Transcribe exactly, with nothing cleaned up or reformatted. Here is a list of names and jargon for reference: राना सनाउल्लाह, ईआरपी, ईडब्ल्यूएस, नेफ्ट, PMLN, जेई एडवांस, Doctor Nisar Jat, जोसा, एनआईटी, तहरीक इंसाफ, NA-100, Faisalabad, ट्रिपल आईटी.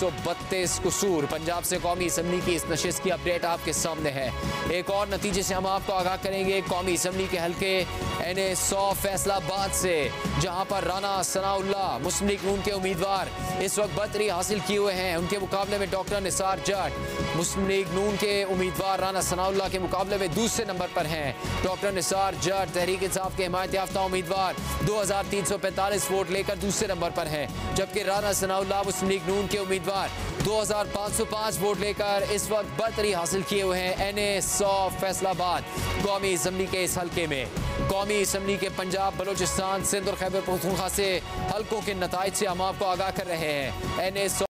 एक सौ बत्तीस कसूर। पंजाब से कौमी असम्बली की इस नशिस्त की अपडेट आपके सामने है। एक और नतीजे से हम आपको आगाह करेंगे कौमी असम्बली के हल्के एन ए सौ फैसलाबाद से, जहां पर राना सनाउल्लाह मुस्लिम लीग नून के उम्मीदवार इस वक्त बरतरी हासिल किए हुए हैं। उनके मुकाबले में डॉक्टर निसार जट मुस्लिम लीग नून के उम्मीदवार राना सनाउल्लाह के मुकाबले में दूसरे नंबर पर हैं। डॉक्टर निसार जट तहरीक इंसाफ के हिमायत याफ्ता उम्मीदवार दो हज़ार तीन सौ पैंतालीस वोट लेकर दूसरे नंबर पर हैं, जबकि राना सनाउल्लाह मुस्लिम लीग नून के उम्मीदवार दो हज़ार पाँच सौ पाँच वोट लेकर इस वक्त बरतरी हासिल किए हुए हैं एन ए सौ फैसलाबाद कौमी असम्बली के इस हल्के में। कौमी असम्बली के पंजाब, बलोचिस्तान, सिंध और खैबर पख्तूनख्वा से हल्कों के नताइज से हम आपको आगाह कर रहे हैं। एन ए सौ